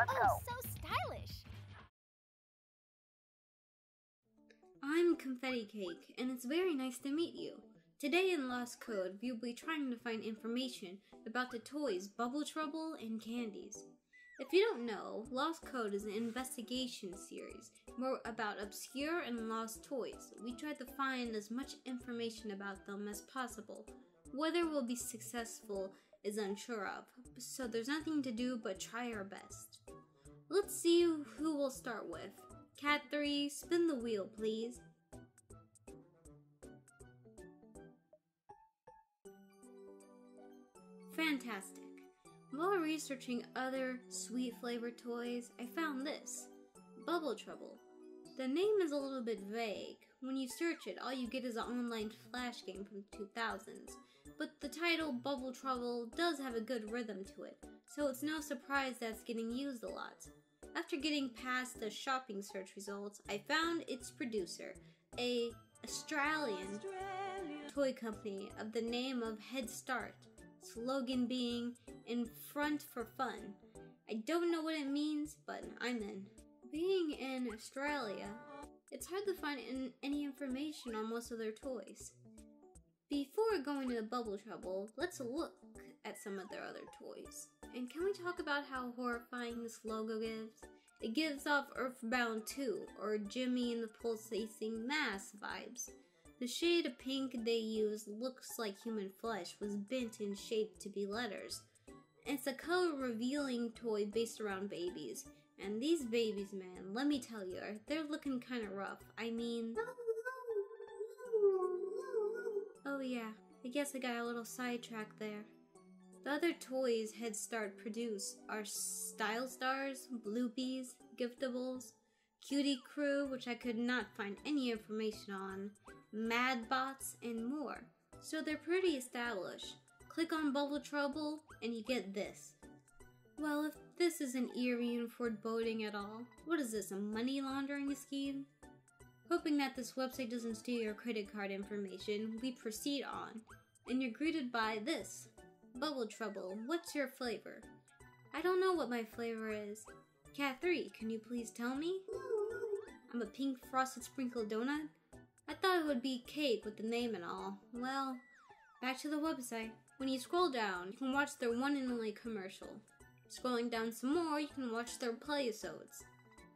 Let's go. So stylish. I'm Confetti Cake, and it's very nice to meet you. Today in Lost Code, you'll be trying to find information about the toys Bubble Trouble and candies. If you don't know, Lost Code is an investigation series more about obscure and lost toys. We try to find as much information about them as possible. Whether we'll be successful is unsure of, so there's nothing to do but try our best. Let's see who we'll start with. Cat3, spin the wheel, please. Fantastic. While researching other sweet flavored toys, I found this, Bubble Trouble. The name is a little bit vague. When you search it, all you get is an online flash game from the 2000s. But the title Bubble Trouble does have a good rhythm to it, so it's no surprise that's getting used a lot. After getting past the shopping search results, I found its producer, an Australian toy company of the name of Head Start. Slogan being, in front for fun. I don't know what it means, but I'm in. Being in Australia, it's hard to find any information on most of their toys. Before going to the Bubble Trouble, let's look at some of their other toys. And can we talk about how horrifying this logo is? It gives off Earthbound 2, or Jimmy and the Pulsating Mass vibes. The shade of pink they use looks like human flesh, was bent and shaped to be letters. It's a color-revealing toy based around babies. And these babies, man, let me tell you, they're looking kind of rough. I mean... Oh yeah, I guess I got a little sidetracked there. The other toys Head Start produce are Style Stars, Bloopies, Giftables, Cutie Crew, which I could not find any information on, Mad Bots, and more. So they're pretty established. Click on Bubble Trouble, and you get this. Well, if this isn't eerie and foreboding at all, what is this, a money laundering scheme? Hoping that this website doesn't steal your credit card information, we proceed on, and you're greeted by this. Bubble Trouble, what's your flavor? I don't know what my flavor is. Cat3, can you please tell me? I'm a pink frosted sprinkle donut? I thought it would be cake with the name and all. Well, back to the website. When you scroll down, you can watch their one and only commercial. Scrolling down some more, you can watch their play-episodes.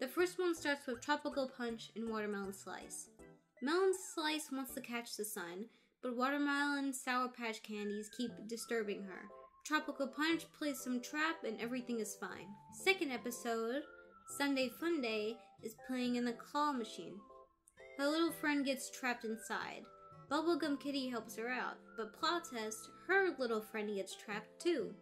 The first one starts with Tropical Punch and Watermelon Slice. Melon Slice wants to catch the sun, but Watermelon Sour Patch candies keep disturbing her. Tropical Punch plays some trap and everything is fine. Second episode, Sunday Fun Day, is playing in the claw machine. Her little friend gets trapped inside. Bubblegum Kitty helps her out, but plot twist, her little friend gets trapped too.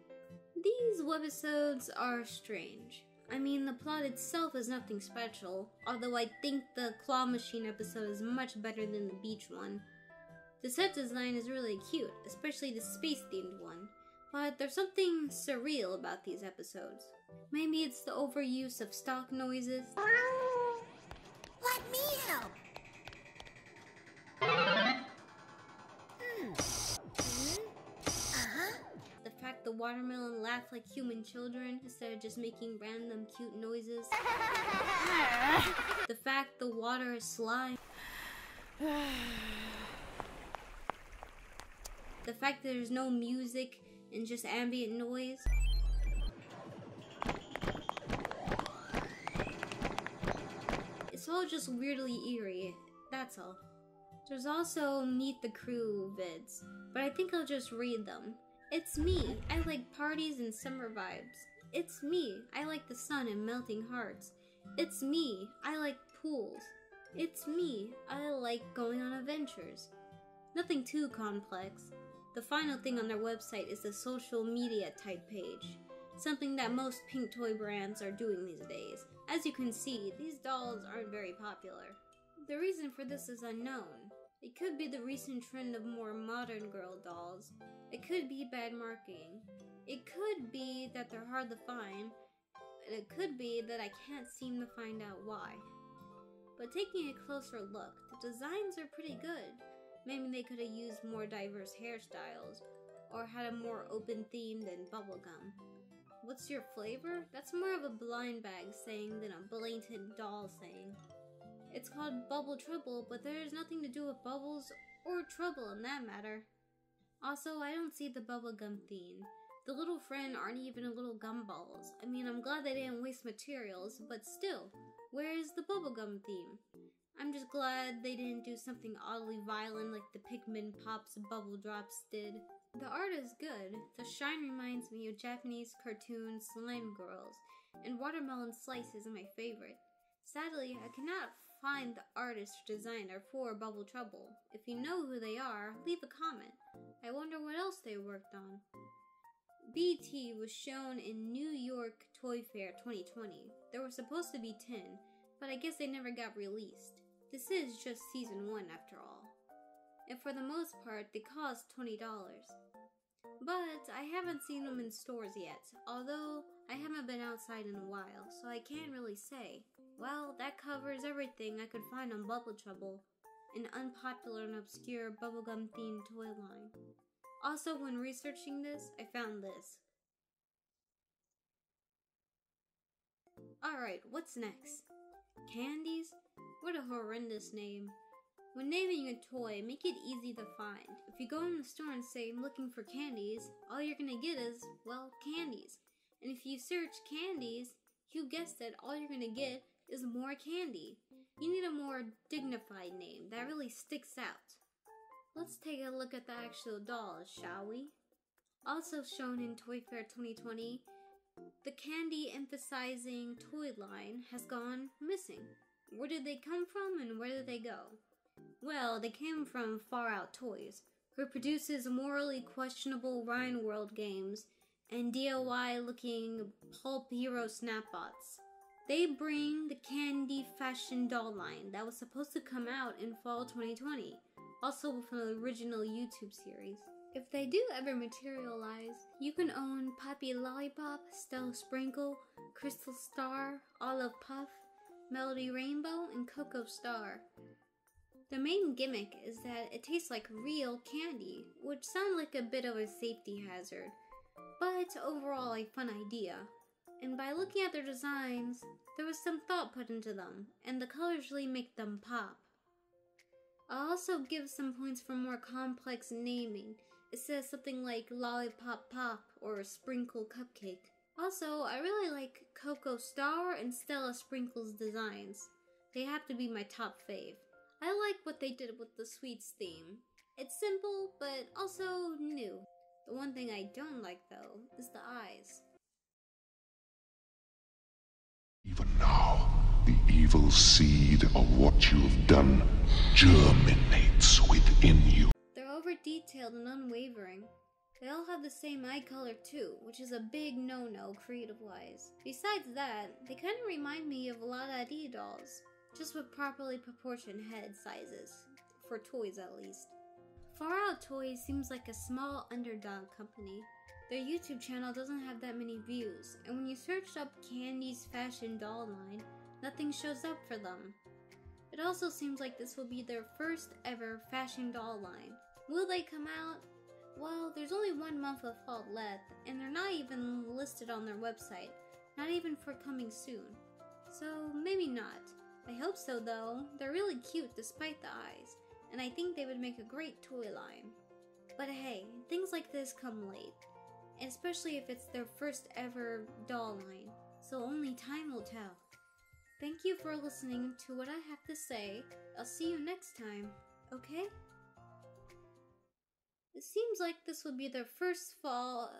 These webisodes are strange. I mean, the plot itself is nothing special, although I think the claw machine episode is much better than the beach one. The set design is really cute, especially the space-themed one. But there's something surreal about these episodes. Maybe it's the overuse of stock noises. Let me help! The fact the watermelon laugh like human children instead of just making random cute noises. The fact the water is slime. The fact that there's no music and just ambient noise. It's all just weirdly eerie, that's all. There's also Meet the Crew vids, but I think I'll just read them. It's me, I like parties and summer vibes. It's me, I like the sun and melting hearts. It's me, I like pools. It's me, I like going on adventures. Nothing too complex. The final thing on their website is the social media type page, something that most pink toy brands are doing these days. As you can see, these dolls aren't very popular. The reason for this is unknown. It could be the recent trend of more modern girl dolls. It could be bad marketing. It could be that they're hard to find. And it could be that I can't seem to find out why. But taking a closer look, the designs are pretty good. Maybe they could have used more diverse hairstyles, or had a more open theme than bubblegum. What's your flavor? That's more of a blind bag saying than a blatant doll saying. It's called Bubble Trouble, but there's nothing to do with bubbles or trouble in that matter. Also, I don't see the bubblegum theme. The little friend aren't even little gumballs. I mean, I'm glad they didn't waste materials, but still, where is the bubblegum theme? I'm just glad they didn't do something oddly violent like the Pikmin Pops Bubble Drops did. The art is good. The shine reminds me of Japanese cartoon Slime Girls, and Watermelon Slice is my favorite. Sadly, I cannot find the artist or designer for Bubble Trouble. If you know who they are, leave a comment. I wonder what else they worked on. BT was shown in New York Toy Fair 2020. There were supposed to be 10, but I guess they never got released. This is just season 1 after all. And for the most part, they cost $20. But I haven't seen them in stores yet, although I haven't been outside in a while, so I can't really say. Well, that covers everything I could find on Bubble Trouble, an unpopular and obscure bubblegum-themed toy line. Also, when researching this, I found this. Alright, what's next? Candies? What a horrendous name. When naming a toy, make it easy to find. If you go in the store and say, I'm looking for candies, all you're gonna get is, well, candies. And if you search candies, you guessed it, all you're gonna get is more candy. You need a more dignified name that really sticks out. Let's take a look at the actual dolls, shall we? Also shown in Toy Fair 2020, the candy emphasizing toy line has gone missing. Where did they come from and where did they go? Well, they came from Far Out Toys, who produces morally questionable Rhine World games and DIY-looking pulp hero snapbots. They bring the candy fashion doll line that was supposed to come out in fall 2020, also with an original YouTube series. If they do ever materialize, you can own Poppy Lollipop, Stella Sprinkle, Crystal Star, Olive Puff, Melody Rainbow, and Coco Star. The main gimmick is that it tastes like real candy, which sounds like a bit of a safety hazard, but it's overall a fun idea. And by looking at their designs, there was some thought put into them, and the colors really make them pop. I'll also give some points for more complex naming. It says something like Lollipop Pop or Sprinkle Cupcake. Also, I really like Coco Star and Stella Sprinkle's designs. They have to be my top fave. I like what they did with the sweets theme. It's simple, but also new. The one thing I don't like, though, is the eyes. Even now, the evil seed of what you've done germinates within you. They're over-detailed and unwavering. They all have the same eye color too, which is a big no-no creative-wise. Besides that, they kind of remind me of a lot of ID dolls, just with properly proportioned head sizes, for toys at least. Far Out Toys seems like a small underdog company. Their YouTube channel doesn't have that many views, and when you search up Candy's fashion doll line, nothing shows up for them. It also seems like this will be their first ever fashion doll line. Will they come out? Well, there's only 1 month of fall left, and they're not even listed on their website, not even for coming soon. So maybe not. I hope so though, they're really cute despite the eyes, and I think they would make a great toy line. But hey, things like this come late, and especially if it's their first ever doll line, so only time will tell. Thank you for listening to what I have to say. I'll see you next time, okay? It seems like this will be their first fall...